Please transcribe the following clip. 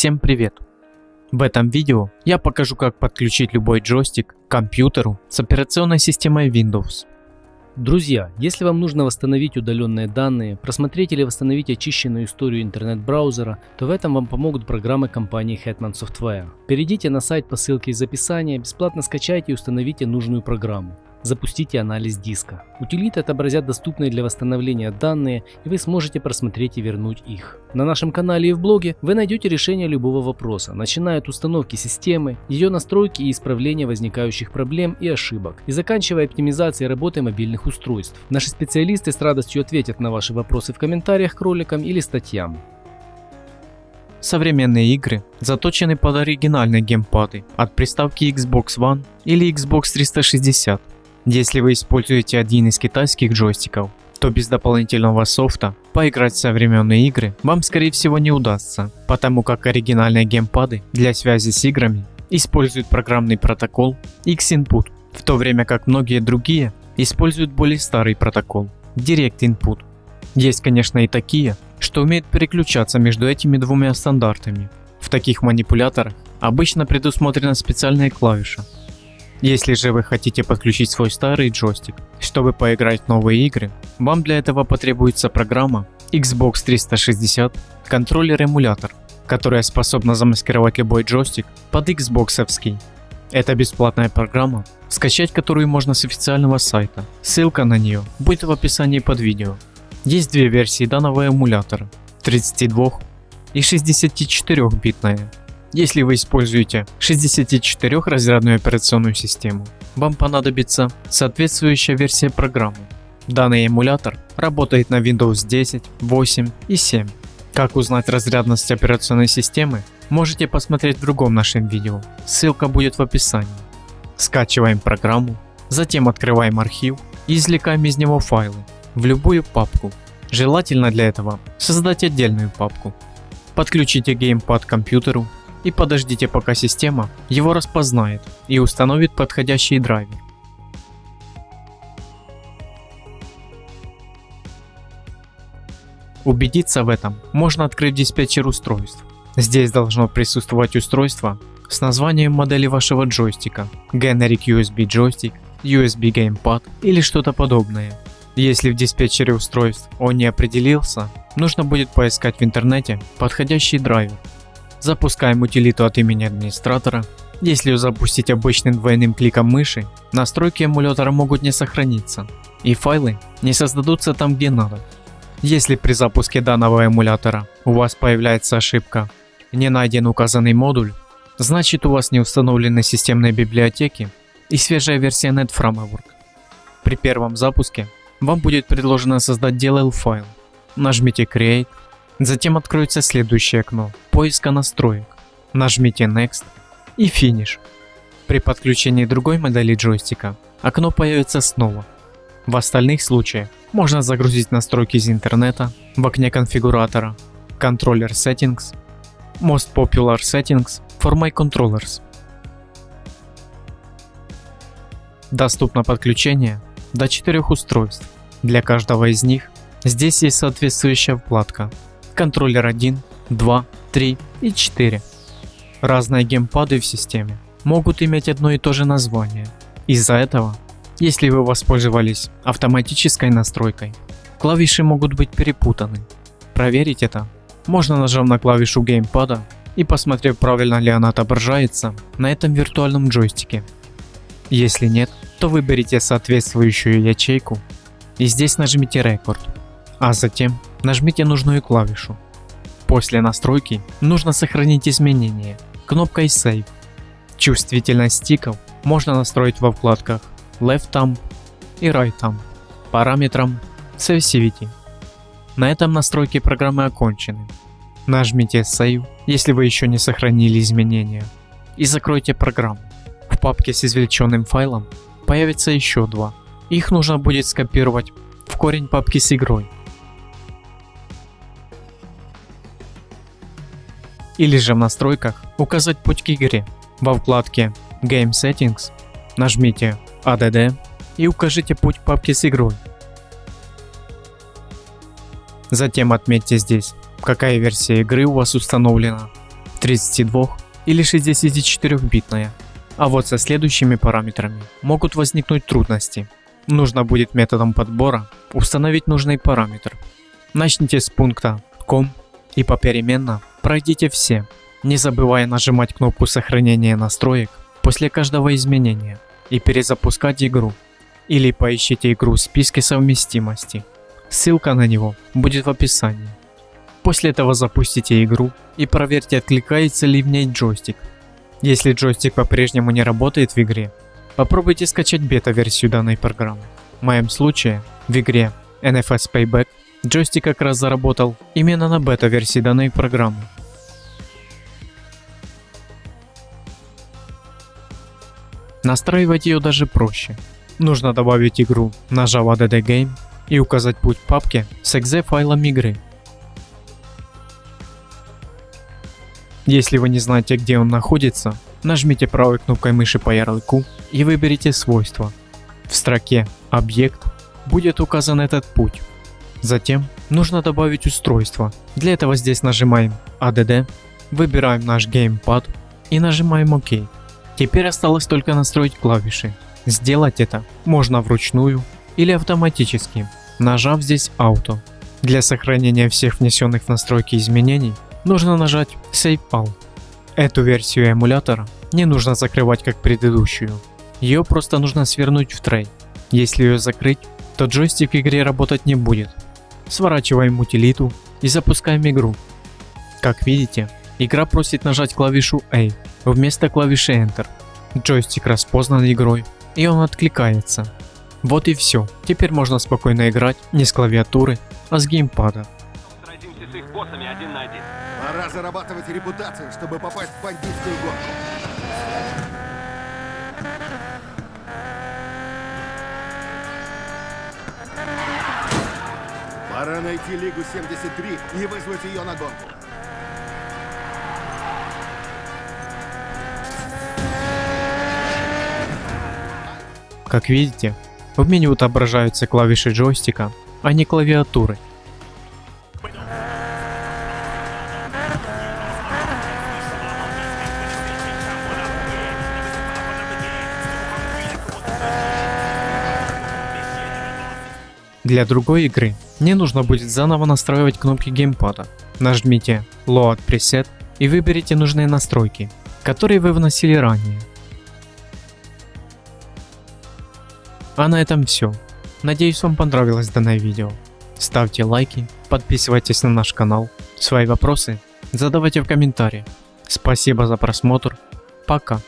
Всем привет! В этом видео я покажу, как подключить любой джойстик к компьютеру с операционной системой Windows. Друзья, если вам нужно восстановить удаленные данные, просмотреть или восстановить очищенную историю интернет-браузера, то в этом вам помогут программы компании Hetman Software. Перейдите на сайт по ссылке из описания, бесплатно скачайте и установите нужную программу. Запустите анализ диска. Утилиты отобразят доступные для восстановления данные, и вы сможете просмотреть и вернуть их. На нашем канале и в блоге вы найдете решение любого вопроса, начиная от установки системы, ее настройки и исправления возникающих проблем и ошибок, и заканчивая оптимизацией работы мобильных устройств. Наши специалисты с радостью ответят на ваши вопросы в комментариях к роликам или статьям. Современные игры заточены под оригинальные геймпады от приставки Xbox One или Xbox 360. Если вы используете один из китайских джойстиков, то без дополнительного софта поиграть в современные игры вам скорее всего не удастся, потому как оригинальные геймпады для связи с играми используют программный протокол XInput, в то время как многие другие используют более старый протокол DirectInput. Есть, конечно, и такие, что умеют переключаться между этими двумя стандартами. В таких манипуляторах обычно предусмотрена специальная клавиша. Если же вы хотите подключить свой старый джойстик, чтобы поиграть в новые игры, вам для этого потребуется программа Xbox 360 контроллер эмулятор, которая способна замаскировать любой джойстик под Xbox-овский. Это бесплатная программа, скачать которую можно с официального сайта, ссылка на нее будет в описании под видео. Есть две версии данного эмулятора, 32 и 64-битная. Если вы используете 64-разрядную операционную систему, вам понадобится соответствующая версия программы. Данный эмулятор работает на Windows 10, 8 и 7. Как узнать разрядность операционной системы, можете посмотреть в другом нашем видео, ссылка будет в описании. Скачиваем программу, затем открываем архив и извлекаем из него файлы в любую папку. Желательно для этого создать отдельную папку. Подключите геймпад к компьютеру и подождите, пока система его распознает и установит подходящий драйвер. Убедиться в этом можно, открыв диспетчер устройств. Здесь должно присутствовать устройство с названием модели вашего джойстика, Generic USB Joystick, USB GAMEPAD или что-то подобное. Если в диспетчере устройств он не определился, нужно будет поискать в интернете подходящий драйвер. Запускаем утилиту от имени администратора. Если ее запустить обычным двойным кликом мыши, настройки эмулятора могут не сохраниться, и файлы не создадутся там, где надо. Если при запуске данного эмулятора у вас появляется ошибка «Не найден указанный модуль», значит, у вас не установлены системные библиотеки и свежая версия NET Framework. При первом запуске вам будет предложено создать DLL файл. Нажмите Create. Затем откроется следующее окно поиска настроек. Нажмите Next и Finish. При подключении другой модели джойстика окно появится снова. В остальных случаях можно загрузить настройки из интернета в окне конфигуратора, Controller Settings, Most Popular Settings for My Controllers. Доступно подключение до 4 устройств. Для каждого из них здесь есть соответствующая вкладка. Контроллер 1, 2, 3 и 4. Разные геймпады в системе могут иметь одно и то же название. Из-за этого, если вы воспользовались автоматической настройкой, клавиши могут быть перепутаны. Проверить это можно, нажав на клавишу геймпада и посмотрев, правильно ли она отображается на этом виртуальном джойстике. Если нет, то выберите соответствующую ячейку и здесь нажмите «Рекорд», а затем нажмите нужную клавишу. После настройки нужно сохранить изменения кнопкой Save. Чувствительность стиков можно настроить во вкладках Left Thumb и Right Thumb параметром Sensitivity. На этом настройки программы окончены. Нажмите Save, если вы еще не сохранили изменения, и закройте программу. В папке с извлеченным файлом появится еще два. Их нужно будет скопировать в корень папки с игрой. Или же в настройках указать путь к игре. Во вкладке Game Settings нажмите ADD и укажите путь папки с игрой. Затем отметьте здесь, какая версия игры у вас установлена, 32 или 64-битная. А вот со следующими параметрами могут возникнуть трудности. Нужно будет методом подбора установить нужный параметр. Начните с пункта COM и попеременно пройдите все, не забывая нажимать кнопку сохранения настроек после каждого изменения и перезапускать игру. Или поищите игру в списке совместимости. Ссылка на него будет в описании. После этого запустите игру и проверьте, откликается ли в ней джойстик. Если джойстик по-прежнему не работает в игре, попробуйте скачать бета-версию данной программы. В моем случае, в игре NFS Payback джойстик как раз заработал именно на бета-версии данной программы. Настраивать ее даже проще. Нужно добавить игру, нажав Add Game и указать путь в папке с .exe файлом игры. Если вы не знаете, где он находится, нажмите правой кнопкой мыши по ярлыку и выберите свойства. В строке «Объект» будет указан этот путь. Затем нужно добавить устройство. Для этого здесь нажимаем «ADD», выбираем наш геймпад и нажимаем «ОК». Теперь осталось только настроить клавиши. Сделать это можно вручную или автоматически, нажав здесь «Auto». Для сохранения всех внесенных в настройки изменений нужно нажать Save All. Эту версию эмулятора не нужно закрывать как предыдущую, ее просто нужно свернуть в трей. Если ее закрыть, то джойстик в игре работать не будет. Сворачиваем утилиту и запускаем игру. Как видите, игра просит нажать клавишу A вместо клавиши Enter. Джойстик распознан игрой и он откликается. Вот и все, теперь можно спокойно играть не с клавиатуры, а с геймпада. Сразимся с их боссами один на один. Пора зарабатывать репутацию, чтобы попасть в бандитскую гонку. Пора найти Лигу 73 и вызвать ее на гонку. Как видите, в меню отображаются клавиши джойстика, а не клавиатуры. Для другой игры не нужно будет заново настраивать кнопки геймпада. Нажмите Load Preset и выберите нужные настройки, которые вы вносили ранее. А на этом все. Надеюсь, вам понравилось данное видео. Ставьте лайки, подписывайтесь на наш канал. Свои вопросы задавайте в комментариях. Спасибо за просмотр. Пока.